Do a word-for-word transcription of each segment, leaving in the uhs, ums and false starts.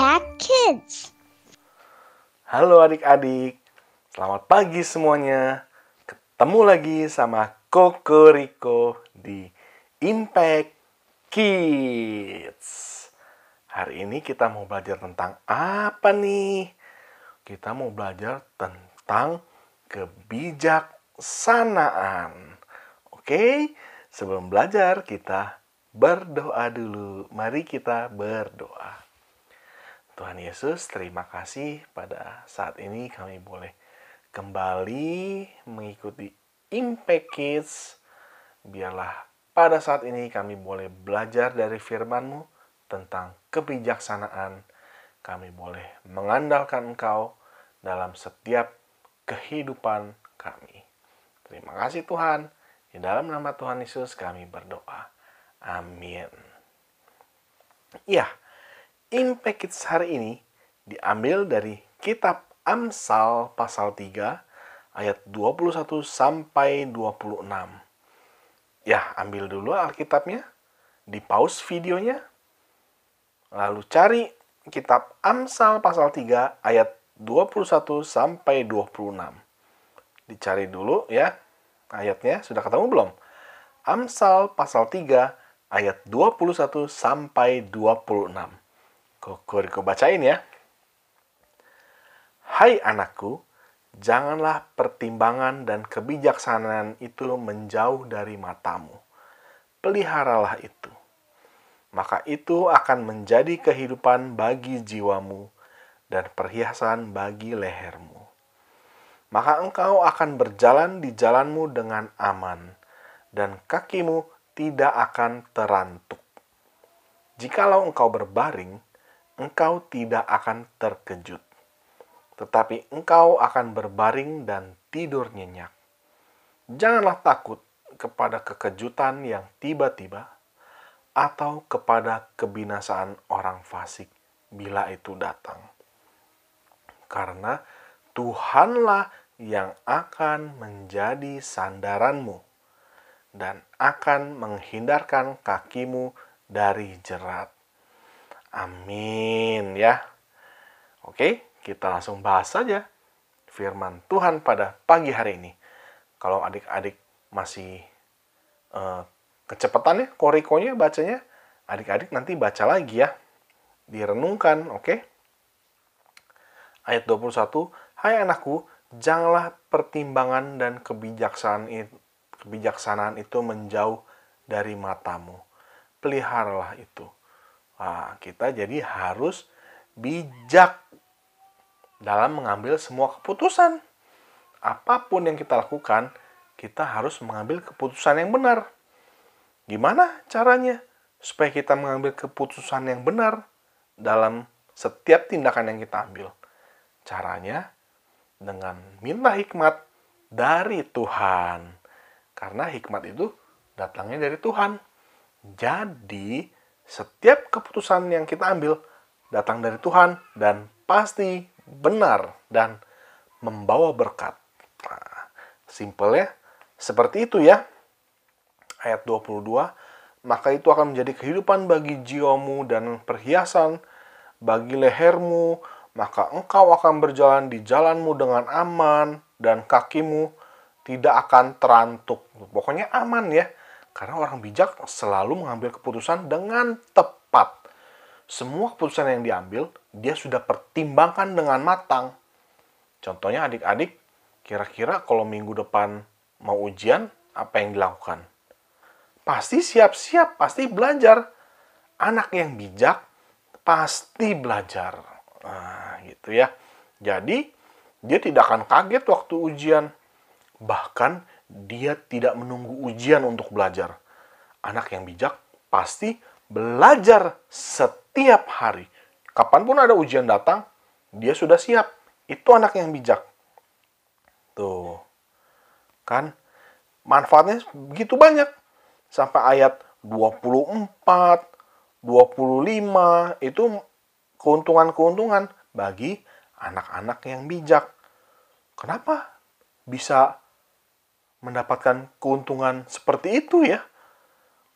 Impact Kids. Halo adik-adik, selamat pagi semuanya. Ketemu lagi sama Koko Riko di Impact Kids. Hari ini kita mau belajar tentang apa nih? Kita mau belajar tentang kebijaksanaan. Oke, sebelum belajar kita berdoa dulu. Mari kita berdoa. Tuhan Yesus, terima kasih pada saat ini kami boleh kembali mengikuti Impact Kids. Biarlah pada saat ini kami boleh belajar dari firman-Mu tentang kebijaksanaan. Kami boleh mengandalkan Engkau dalam setiap kehidupan kami. Terima kasih Tuhan. Di dalam nama Tuhan Yesus kami berdoa. Amin. Ya. Impact Kids hari ini diambil dari kitab Amsal pasal tiga ayat dua puluh satu sampai dua puluh enam. Ya, ambil dulu Alkitabnya, di pause videonya, lalu cari kitab Amsal pasal tiga ayat dua puluh satu sampai dua puluh enam. Dicari dulu ya ayatnya, sudah ketemu belum? Amsal pasal tiga ayat dua puluh satu sampai dua puluh enam. Koko Riko bacain ya. Hai anakku, janganlah pertimbangan dan kebijaksanaan itu menjauh dari matamu. Peliharalah itu. Maka itu akan menjadi kehidupan bagi jiwamu dan perhiasan bagi lehermu. Maka engkau akan berjalan di jalanmu dengan aman dan kakimu tidak akan terantuk. Jikalau engkau berbaring, engkau tidak akan terkejut, tetapi engkau akan berbaring dan tidur nyenyak. Janganlah takut kepada kekejutan yang tiba-tiba atau kepada kebinasaan orang fasik bila itu datang. Karena Tuhanlah yang akan menjadi sandaranmu dan akan menghindarkan kakimu dari jerat. Amin ya. Oke, kita langsung bahas saja firman Tuhan pada pagi hari ini. Kalau adik-adik masih uh, kecepatan ya, korikonya bacanya, adik-adik nanti baca lagi ya. Direnungkan, oke. Ayat dua puluh satu, hai anakku, janganlah pertimbangan dan kebijaksanaan itu, kebijaksanaan itu menjauh dari matamu. Peliharalah itu. Nah, kita jadi harus bijak dalam mengambil semua keputusan. Apapun yang kita lakukan, kita harus mengambil keputusan yang benar. Gimana caranya supaya kita mengambil keputusan yang benar dalam setiap tindakan yang kita ambil? Caranya dengan minta hikmat dari Tuhan. Karena hikmat itu datangnya dari Tuhan. Jadi, setiap keputusan yang kita ambil datang dari Tuhan dan pasti benar dan membawa berkat. Nah, simpelnya seperti itu ya. Ayat dua puluh dua, maka itu akan menjadi kehidupan bagi jiwamu dan perhiasan bagi lehermu. Maka engkau akan berjalan di jalanmu dengan aman dan kakimu tidak akan terantuk. Pokoknya aman ya. Karena orang bijak selalu mengambil keputusan dengan tepat. Semua keputusan yang diambil, dia sudah pertimbangkan dengan matang. Contohnya adik-adik, kira-kira kalau minggu depan mau ujian, apa yang dilakukan? Pasti siap-siap, pasti belajar. Anak yang bijak, pasti belajar. Nah, gitu ya. Jadi, dia tidak akan kaget waktu ujian. Bahkan, dia tidak menunggu ujian untuk belajar. Anak yang bijak pasti belajar setiap hari. Kapanpun ada ujian datang, dia sudah siap. Itu anak yang bijak. Tuh. Kan? Manfaatnya begitu banyak. Sampai ayat dua puluh empat, dua puluh lima, itu keuntungan-keuntungan bagi anak-anak yang bijak. Kenapa bisa mendapatkan keuntungan seperti itu ya?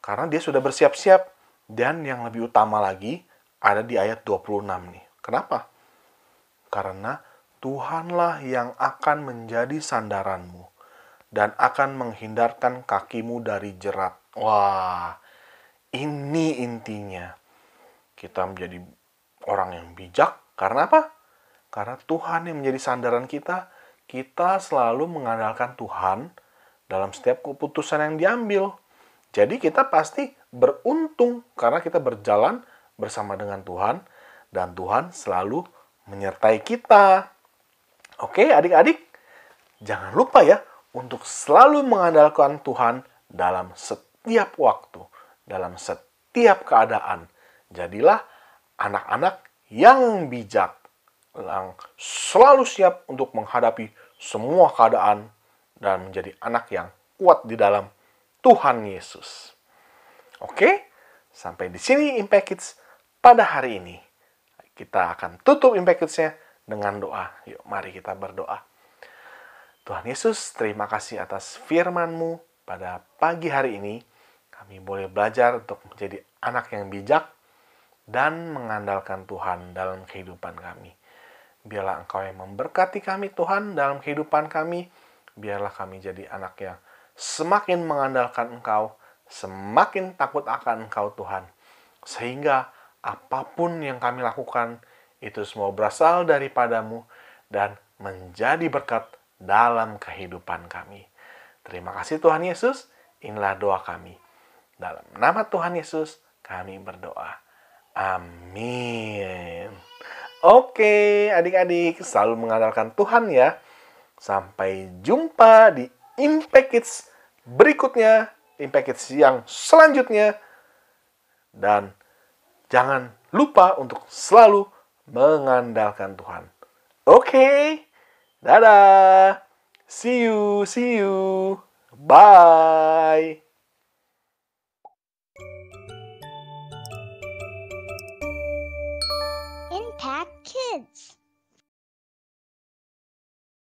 Karena dia sudah bersiap-siap. Dan yang lebih utama lagi ada di ayat dua puluh enam nih. Kenapa? Karena Tuhanlah yang akan menjadi sandaranmu dan akan menghindarkan kakimu dari jerat. Wah, ini intinya. Kita menjadi orang yang bijak. Karena apa? Karena Tuhan yang menjadi sandaran kita. Kita selalu mengandalkan Tuhan dalam setiap keputusan yang diambil. Jadi kita pasti beruntung karena kita berjalan bersama dengan Tuhan. Dan Tuhan selalu menyertai kita. Oke adik-adik, jangan lupa ya untuk selalu mengandalkan Tuhan dalam setiap waktu, dalam setiap keadaan. Jadilah anak-anak yang bijak, yang selalu siap untuk menghadapi semua keadaan dan menjadi anak yang kuat di dalam Tuhan Yesus. Oke, sampai di sini Impact Kids pada hari ini. Kita akan tutup Impact Kids-nya dengan doa. Yuk, mari kita berdoa. Tuhan Yesus, terima kasih atas firman-Mu pada pagi hari ini. Kami boleh belajar untuk menjadi anak yang bijak dan mengandalkan Tuhan dalam kehidupan kami. Biarlah Engkau yang memberkati kami, Tuhan, dalam kehidupan kami. Biarlah kami jadi anak yang semakin mengandalkan Engkau, semakin takut akan Engkau, Tuhan. Sehingga apapun yang kami lakukan, itu semua berasal daripadamu dan menjadi berkat dalam kehidupan kami. Terima kasih Tuhan Yesus, inilah doa kami. Dalam nama Tuhan Yesus, kami berdoa. Amin. Oke, adik-adik, selalu mengandalkan Tuhan ya. Sampai jumpa di Impact Kids berikutnya, Impact Kids yang selanjutnya. Dan jangan lupa untuk selalu mengandalkan Tuhan. Oke, dadah. See you, see you. Bye. Impact Kids.